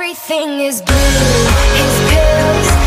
Everything is blue, his pills.